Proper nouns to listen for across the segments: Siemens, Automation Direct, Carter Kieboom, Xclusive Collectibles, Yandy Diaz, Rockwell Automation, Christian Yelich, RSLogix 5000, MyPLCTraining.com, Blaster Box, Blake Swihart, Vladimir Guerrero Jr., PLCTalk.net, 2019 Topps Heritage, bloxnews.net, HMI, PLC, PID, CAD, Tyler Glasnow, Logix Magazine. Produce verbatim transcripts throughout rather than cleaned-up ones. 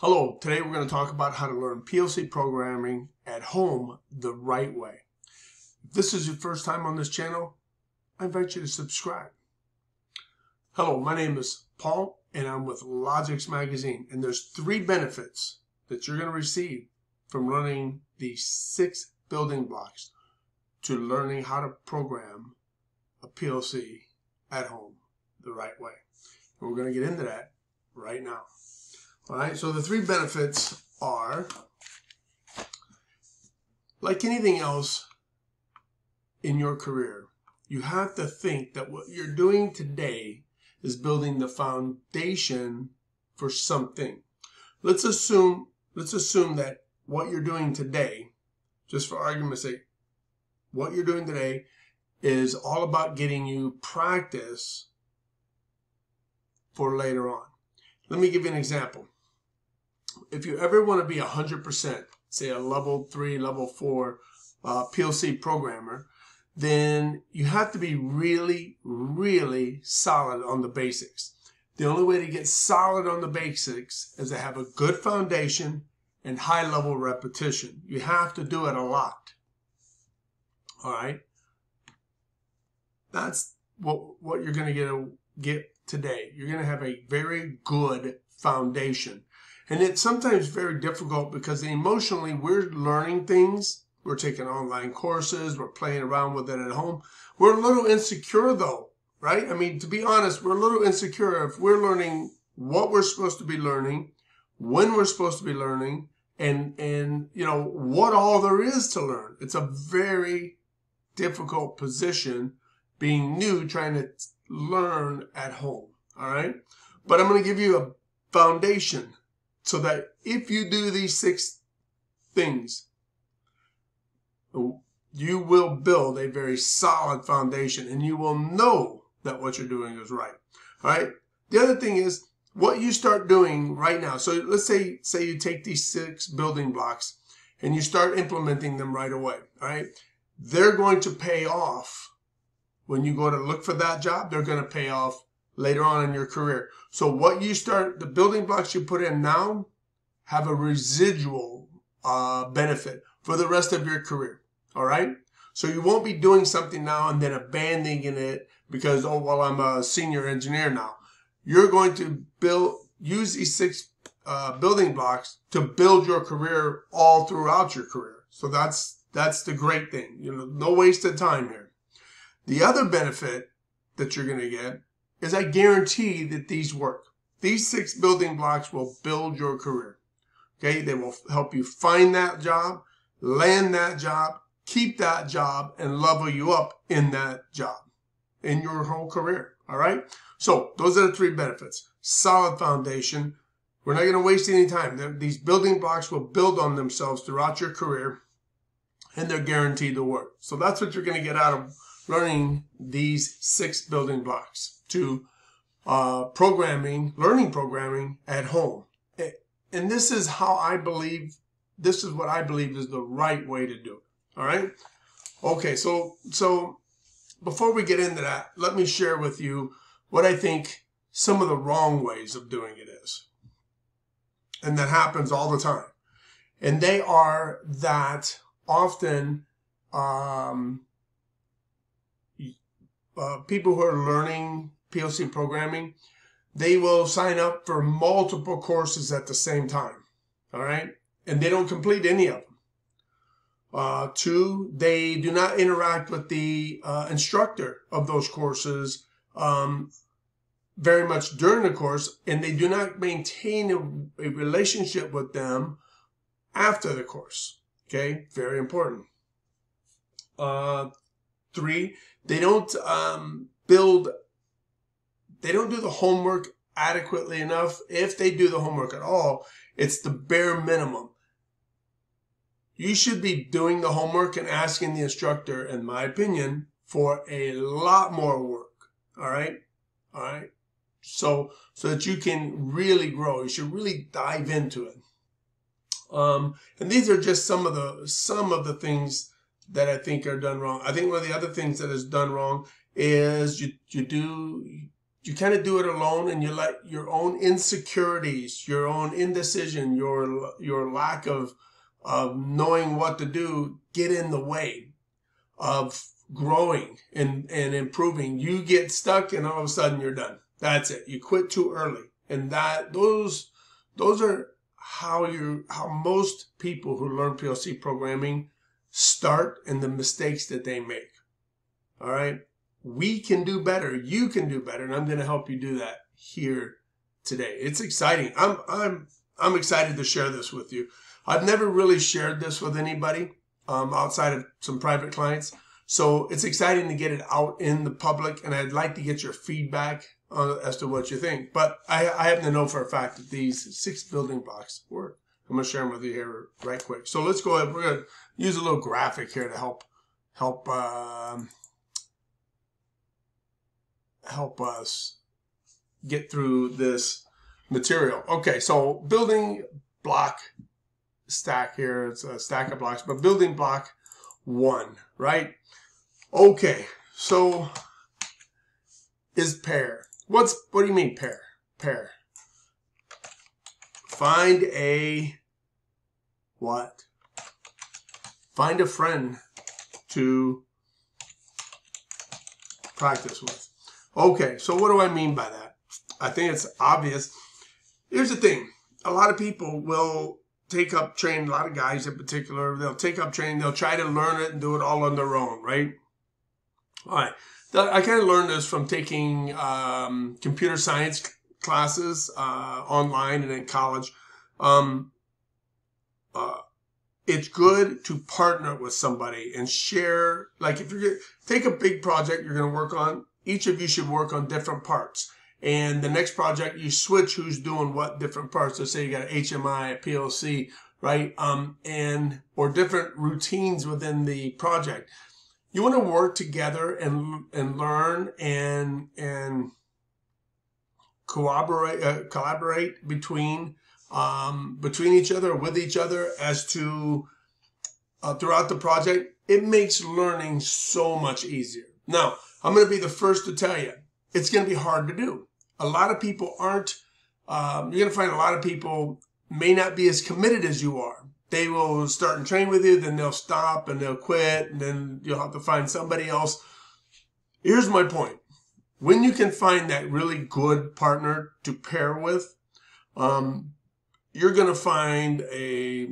Hello, today we're going to talk about how to learn P L C programming at home the right way. If this is your first time on this channel, I invite you to subscribe. Hello, my name is Paul and I'm with Logix Magazine, and there's three benefits that you're going to receive from learning the six building blocks to learning how to program a P L C at home the right way. And we're going to get into that right now. All right, so the three benefits are, like anything else in your career, you have to think that what you're doing today is building the foundation for something. Let's assume, let's assume that what you're doing today, just for argument's sake, what you're doing today is all about getting you practice for later on. Let me give you an example. If you ever want to be one hundred percent, say a level three, level four uh, P L C programmer, then you have to be really, really solid on the basics. The only way to get solid on the basics is to have a good foundation and high level repetition. You have to do it a lot. All right? That's what, what you're going to get, a, get today. You're going to have a very good foundation. And it's sometimes very difficult because emotionally we're learning things. We're taking online courses. We're playing around with it at home. We're a little insecure though, right? I mean, to be honest, we're a little insecure if we're learning what we're supposed to be learning, when we're supposed to be learning, and, and you know, what all there is to learn. It's a very difficult position being new, trying to learn at home, all right? But I'm going to give you a foundation so that if you do these six things, you will build a very solid foundation and you will know that what you're doing is right. All right. The other thing is what you start doing right now. So let's say, say you take these six building blocks and you start implementing them right away. All right. They're going to pay off when you go to look for that job. They're going to pay off later on in your career. So what you start, the building blocks you put in now have a residual uh, benefit for the rest of your career, all right? So you won't be doing something now and then abandoning it because, oh, well, I'm a senior engineer now. You're going to build, use these six uh, building blocks to build your career all throughout your career. So that's, that's the great thing. You know, no waste of time here. The other benefit that you're going to get is I guarantee that these work. These six building blocks will build your career. Okay, they will help you find that job, land that job, keep that job, and level you up in that job, in your whole career, all right? So those are the three benefits. Solid foundation. We're not going to waste any time. These building blocks will build on themselves throughout your career, and they're guaranteed to work. So that's what you're going to get out of learning these six building blocks to uh, programming, learning programming at home. And this is how I believe, this is what I believe is the right way to do it. All right? Okay, so, so before we get into that, let me share with you what I think some of the wrong ways of doing it is. And that happens all the time. And they are that often um, uh, people who are learning P L C programming, they will sign up for multiple courses at the same time, all right? And they don't complete any of them. Uh, two, they do not interact with the uh, instructor of those courses um, very much during the course, and they do not maintain a, a relationship with them after the course, okay? Very important. Uh, three, they don't um, build They don't do the homework adequately enough. If they do the homework at all, it's the bare minimum. You should be doing the homework and asking the instructor, in my opinion, for a lot more work. All right? All right? So, so that you can really grow. You should really dive into it. Um, and these are just some of the, some of the things that I think are done wrong. I think one of the other things that is done wrong is you, you do... you kind of do it alone, and you let your own insecurities, your own indecision, your your lack of of knowing what to do get in the way of growing and and improving. You get stuck, and all of a sudden you're done. That's it. You quit too early, and that those those are how you how most people who learn P L C programming start, and the mistakes that they make. All right. We can do better. You can do better, and I'm going to help you do that here today. It's exciting. I'm I'm I'm excited to share this with you. I've never really shared this with anybody um, outside of some private clients, so it's exciting to get it out in the public. And I'd like to get your feedback uh, as to what you think. But I, I happen to know for a fact that these six building blocks work. I'm going to share them with you here right quick. So let's go ahead. We're going to use a little graphic here to help help. Um, help us get through this material. Okay, so building block stack here. It's a stack of blocks, but building block one, right? Okay, so is pair. What's what do you mean pair? Pair. Find a what? Find a friend to practice with. Okay, so what do I mean by that? I think it's obvious. Here's the thing. A lot of people will take up training, a lot of guys in particular, they'll take up training, they'll try to learn it and do it all on their own, right? All right. I kind of learned this from taking um, computer science classes uh, online and in college. Um, uh, It's good to partner with somebody and share. Like if you're going to take a big project you're going to work on, each of you should work on different parts. And the next project, you switch who's doing what different parts. Let's say you got an H M I, a P L C, right? Um, and or different routines within the project. You want to work together and and learn and and collaborate uh, collaborate between. Um, between each other, with each other, as to uh, throughout the project. It makes learning so much easier. Now, I'm going to be the first to tell you, it's going to be hard to do. A lot of people aren't, um, you're going to find a lot of people may not be as committed as you are. They will start and train with you, then they'll stop and they'll quit, and then you'll have to find somebody else. Here's my point. When you can find that really good partner to pair with, um, you're going to find a,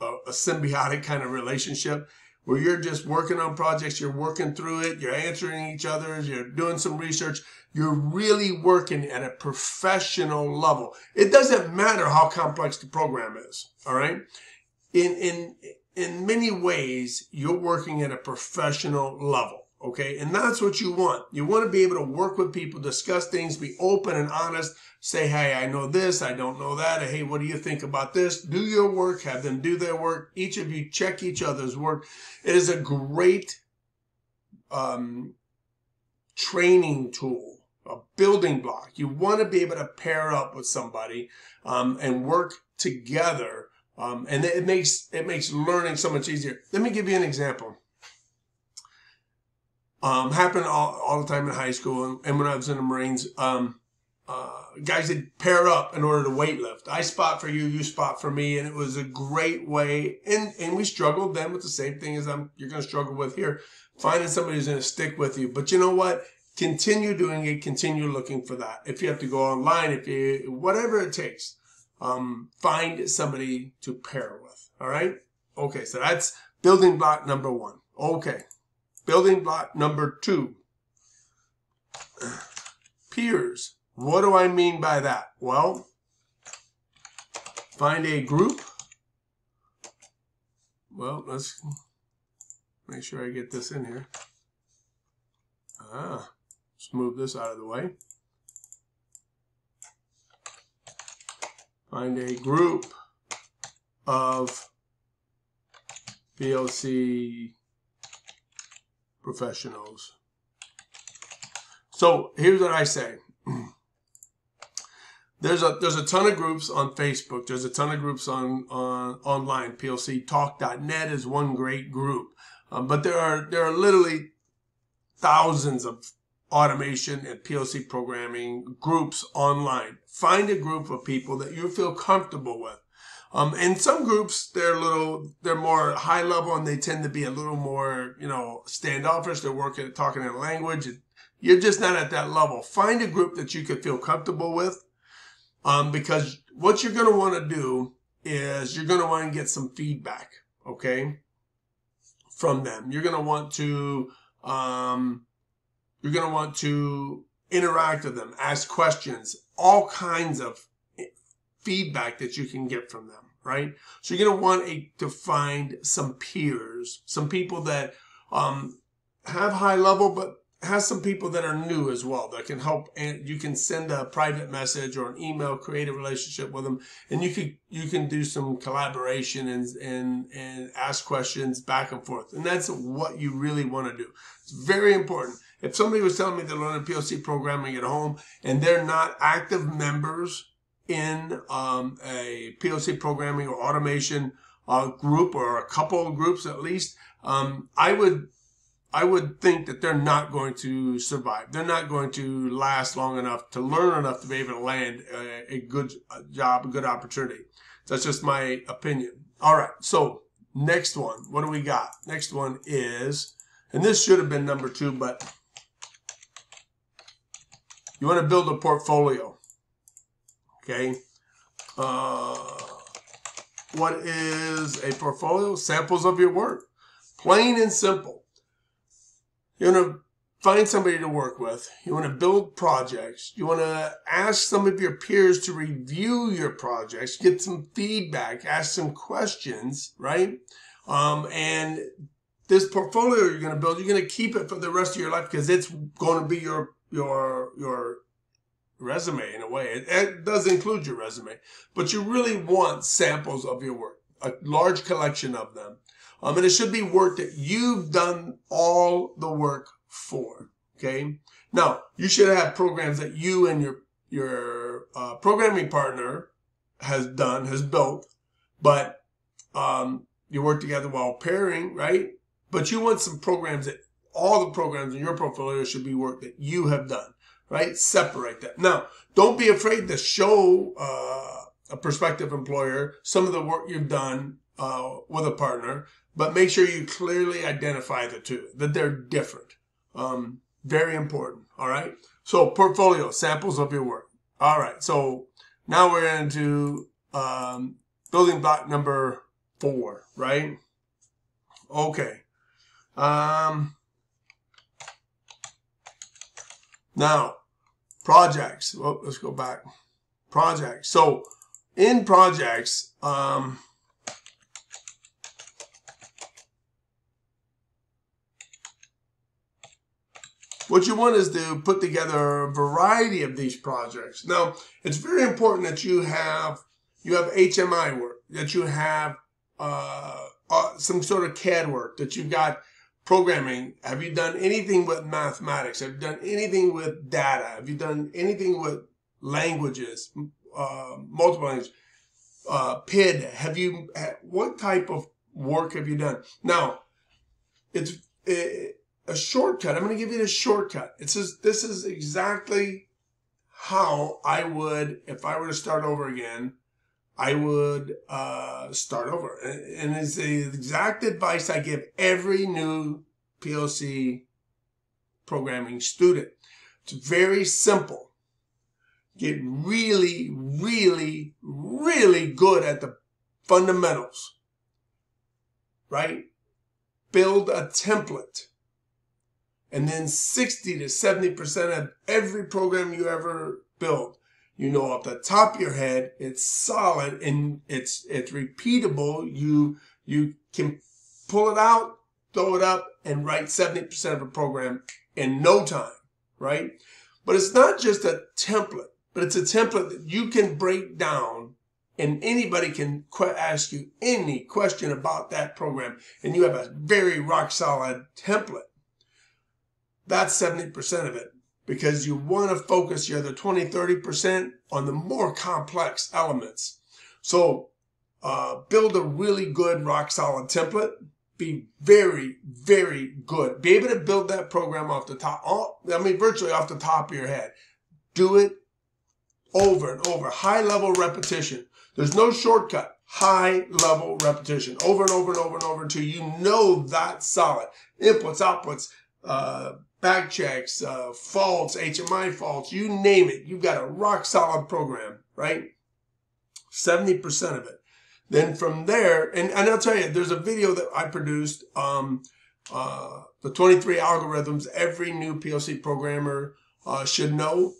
a, a symbiotic kind of relationship where you're just working on projects, you're working through it, you're answering each other's, you're doing some research, you're really working at a professional level. It doesn't matter how complex the program is, all right? In, in, in many ways, you're working at a professional level. Okay, and that's what you want. You want to be able to work with people, discuss things, be open and honest, say, hey, I know this, I don't know that, or, hey, what do you think about this? Do your work, have them do their work. Each of you check each other's work. It is a great um, training tool, a building block. You want to be able to pair up with somebody um, and work together, um, and it makes, it makes learning so much easier. Let me give you an example. Um, happened all, all the time in high school and, and when I was in the Marines, um, uh, guys would pair up in order to weight lift. I spot for you, you spot for me, and it was a great way. And, and we struggled then with the same thing as I'm, you're going to struggle with here, finding somebody who's going to stick with you. But you know what? Continue doing it. Continue looking for that. If you have to go online, if you, whatever it takes, um, find somebody to pair with. All right. Okay. So that's building block number one. Okay. Building block number two, peers. What do I mean by that? Well, find a group. Well, let's make sure I get this in here. Ah, let's move this out of the way. Find a group of P L C professionals. So here's what I say. There's a there's a ton of groups on Facebook. There's a ton of groups on, on online. P L C talk dot net is one great group, um, but there are there are literally thousands of automation and P L C programming groups online. Find a group of people that you feel comfortable with. Um, and some groups, they're a little, they're more high level, and they tend to be a little more, you know, standoffish. They're working, talking in language. You're just not at that level. Find a group that you could feel comfortable with, um, because what you're going to want to do is you're going to want to get some feedback, okay, from them. You're going to want to, um, you're going to want to interact with them, ask questions, all kinds of feedback that you can get from them, right? So you're going to want a, to find some peers, some people that um, have high level, but has some people that are new as well that can help. And you can send a private message or an email, create a relationship with them, and you can you can do some collaboration and and and ask questions back and forth. And that's what you really want to do. It's very important. If somebody was telling me they're learning P L C programming at home and they're not active members in um, a P L C programming or automation uh, group, or a couple of groups at least, um, I would I would think that they're not going to survive. They're not going to last long enough to learn enough to be able to land a, a good job, a good opportunity. That's just my opinion. All right, so next one. What do we got? Next one is, and this should have been number two, but you want to build a portfolio. Okay, uh, what is a portfolio? Samples of your work. Plain and simple. You want to find somebody to work with. You want to build projects. You want to ask some of your peers to review your projects, get some feedback, ask some questions, right? Um, and this portfolio you're going to build, you're going to keep it for the rest of your life, because it's going to be your, your, your, resume in a way. It, it does include your resume, but you really want samples of your work, a large collection of them. Um, and it should be work that you've done all the work for. Okay. Now, you should have programs that you and your, your uh, programming partner has done, has built, but um, you work together while pairing, right? But you want some programs that all the programs in your portfolio should be work that you have done. Right? Separate that. Now, don't be afraid to show uh, a prospective employer some of the work you've done uh, with a partner, but make sure you clearly identify the two, that they're different. Um, very important. All right. So portfolio, samples of your work. All right. So now we're into um, building block number four, right? Okay. Um, Now, projects. Oh, let's go back. Projects. So, in projects, um, what you want is to put together a variety of these projects. Now, it's very important that you have you have H M I work, that you have uh, uh, some sort of C A D work, that you've got. Programming, have you done anything with mathematics? Have you done anything with data? Have you done anything with languages, uh, multiple languages? Uh, P I D, have you, what type of work have you done? Now, it's it, a shortcut. I'm going to give you the shortcut. It says, this is exactly how I would, if I were to start over again, I would uh, start over. And it's the exact advice I give every new P L C programming student. It's very simple. Get really, really, really good at the fundamentals, right? Build a template. And then sixty to seventy percent of every program you ever build, you know off the top of your head, it's solid and it's it's repeatable. You you can pull it out, throw it up, and write seventy percent of a program in no time, right? But it's not just a template, but it's a template that you can break down, and anybody can qu ask you any question about that program, and you have a very rock solid template. That's seventy percent of it. Because you want to focus your other twenty, thirty percent on the more complex elements. So uh, build a really good rock solid template be very, very good. Be able to build that program off the top, all, I mean, virtually off the top of your head. Do it over and over. High level repetition. There's no shortcut. High level repetition. Over and over and over and over until you know that's solid. Inputs, outputs, uh, back checks, uh, faults, H M I faults, you name it. You've got a rock solid program, right? seventy percent of it. Then from there, and, and I'll tell you, there's a video that I produced, um, uh, the twenty-three algorithms every new P L C programmer uh, should know.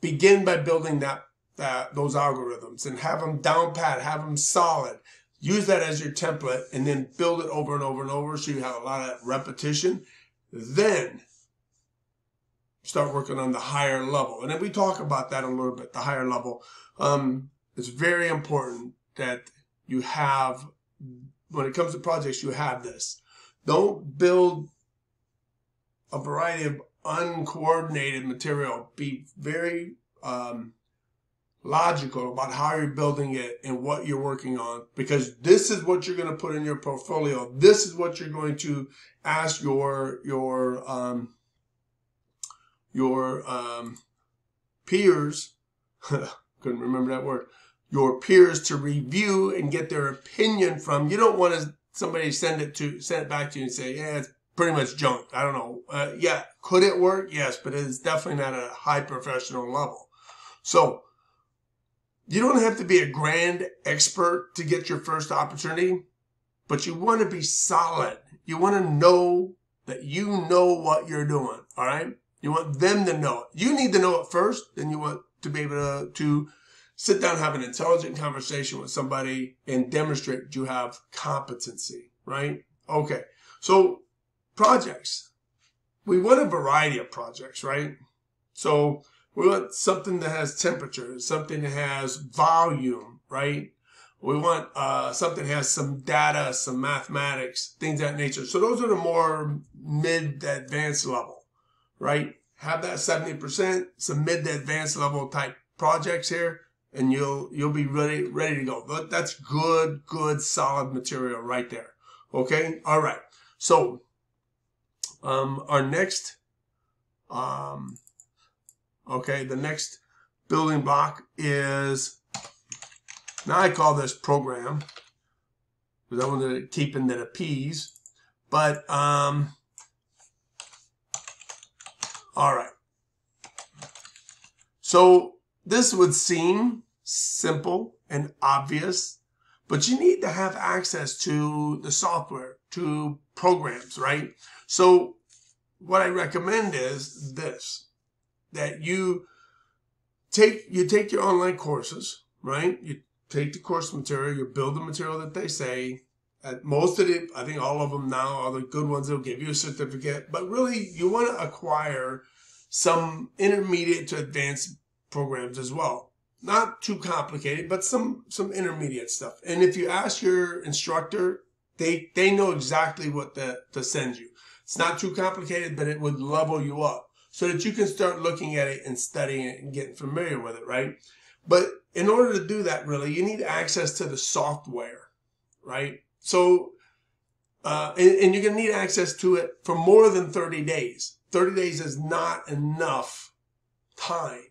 Begin by building that, that those algorithms and have them down pat, have them solid. Use that as your template and then build it over and over and over so you have a lot of repetition. Then start working on the higher level. And then we talk about that a little bit, the higher level. Um, it's very important that you have, when it comes to projects, you have this. Don't build a variety of uncoordinated material. Be very um, logical about how you're building it and what you're working on, because this is what you're going to put in your portfolio. This is what you're going to ask your your um, your um, peers. Couldn't remember that word. Your peers to review and get their opinion from. You don't want to somebody send it to send it back to you and say, yeah, it's pretty much junk. I don't know. Uh, yeah, could it work? Yes, but it's definitely not at a high professional level. So you don't have to be a grand expert to get your first opportunity, but you want to be solid. You want to know that you know what you're doing. All right. You want them to know it. You need to know it first, then you want to be able to, to sit down, have an intelligent conversation with somebody and demonstrate that you have competency, right? Okay, so projects. We want a variety of projects, right? So we want something that has temperature, something that has volume, right? We want uh, something that has some data, some mathematics, things of that nature. So those are the more mid to advanced level, right? Have that seventy percent, some mid to advanced level type projects here. And you'll you'll be ready ready to go. That's good, good, solid material right there. Okay, all right. So um, our next, um, okay, the next building block is, now I call this program because I wanted to keep in that appease. But um, all right. So this would seem simple and obvious, but you need to have access to the software, to programs, right? So what I recommend is this, that you take, you take your online courses, right? You take the course material, you build the material that they say. At most of it, I think all of them now are the good ones. They'll give you a certificate, but really you want to acquire some intermediate to advanced programs as well. Not too complicated, but some some intermediate stuff. And if you ask your instructor, they they know exactly what to, to send you. It's not too complicated, but it would level you up so that you can start looking at it and studying it and getting familiar with it, right? But in order to do that, really, you need access to the software, right? So, uh, and, and you're going to need access to it for more than thirty days. thirty days is not enough time.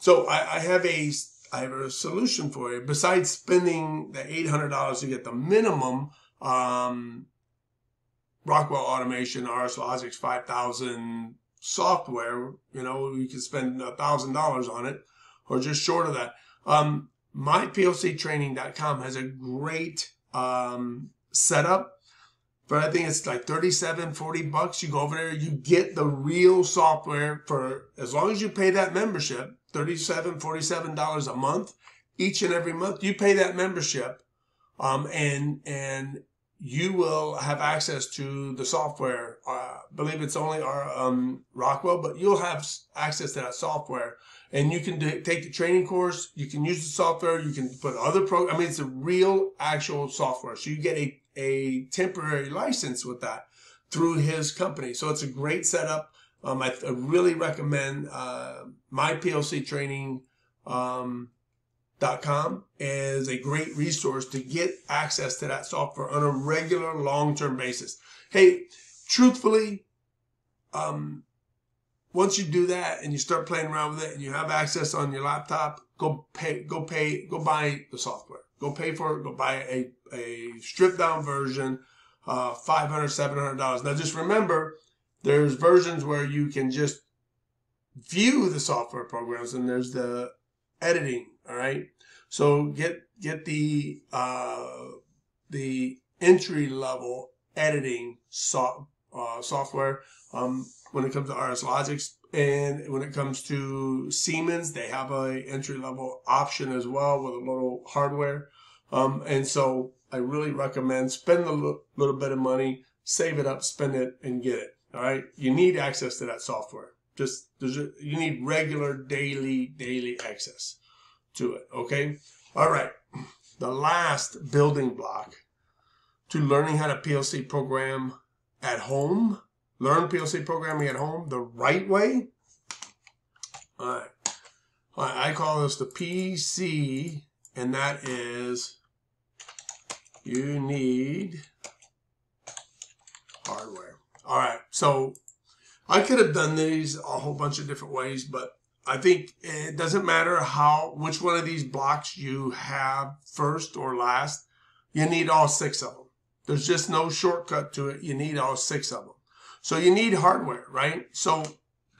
So I, I have a I have a solution for you. Besides spending the eight hundred dollars to get the minimum um, Rockwell Automation, RSLogix five thousand software, you know, you can spend one thousand dollars on it or just short of that. Um, my P L C Training dot com has a great um, setup. But I think it's like thirty-seven, forty bucks. You go over there, you get the real software for as long as you pay that membership, thirty-seven, forty-seven dollars a month, each and every month. You pay that membership, um, and and you will have access to the software. Uh, I believe it's only our um, Rockwell, but you'll have access to that software, and you can do, take the training course. You can use the software. You can put other programs. I mean, it's a real, actual software. So you get a a temporary license with that through his company. So it's a great setup. Um, I, I really recommend uh, my P L C training um, M Y P L C T Training dot com is a great resource to get access to that software on a regular long-term basis. Hey, truthfully, um, once you do that and you start playing around with it and you have access on your laptop, go pay, go pay, go buy the software. Go pay for it. Go buy a, a stripped down version, uh, five hundred, seven hundred dollars. Now just remember, there's versions where you can just view the software programs and there's the editing. All right. So get, get the, uh, the entry level editing so, uh, software. Um, when it comes to RSLogix and when it comes to Siemens, they have a entry level option as well with a little hardware. Um, and so I really recommend spend a little bit of money, save it up, spend it and get it. All right. You need access to that software. Just there's a, you need regular daily, daily access to it. Okay. All right. The last building block to learning how to P L C program at home, learn P L C programming at home the right way. All right. All right. I call this the P C, and that is you need hardware. All right. So I could have done these a whole bunch of different ways, but I think it doesn't matter how, which one of these blocks you have first or last. You need all six of them. There's just no shortcut to it. You need all six of them. So you need hardware, right? So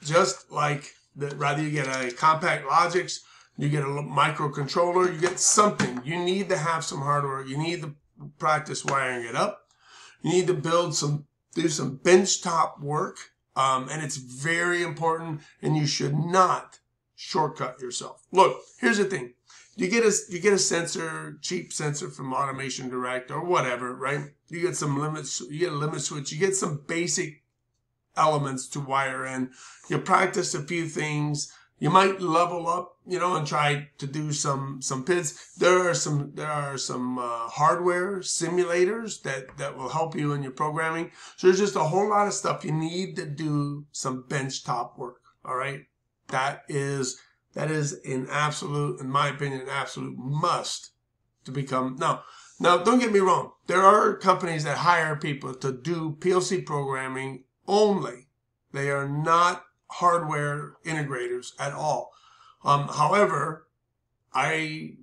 just like that, rather you get a compact Logix, you get a microcontroller, you get something. You need to have some hardware. You need to practice wiring it up. You need to build some, do some benchtop work. Um, and it's very important, and you should not shortcut yourself. Look, here's the thing. You get a, you get a sensor, cheap sensor from Automation Direct or whatever, right? You get some limits, you get a limit switch, you get some basic elements to wire in. You practice a few things. You might level up, you know, and try to do some, some P I Ds. There are some, there are some, uh, hardware simulators that, that will help you in your programming. So there's just a whole lot of stuff. You need to do some benchtop work. All right. That is, that is an absolute, in my opinion, an absolute must to become. Now, now don't get me wrong. There are companies that hire people to do P L C programming only. They are not hardware integrators at all. Um, however, I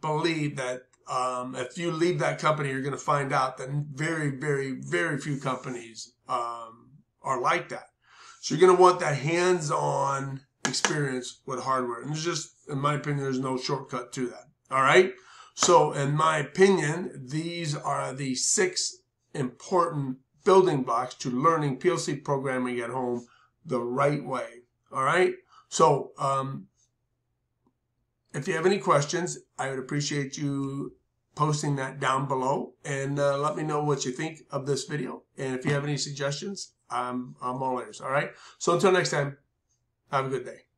believe that um, if you leave that company, you're going to find out that very, very, very few companies um, are like that. So you're going to want that hands-on experience with hardware. And there's just, in my opinion, there's no shortcut to that. All right. So in my opinion, these are the six important building blocks to learning P L C programming at home the right way. All right. So, um, if you have any questions, I would appreciate you posting that down below and uh, let me know what you think of this video. And if you have any suggestions, I'm, I'm all ears. All right. So until next time, have a good day.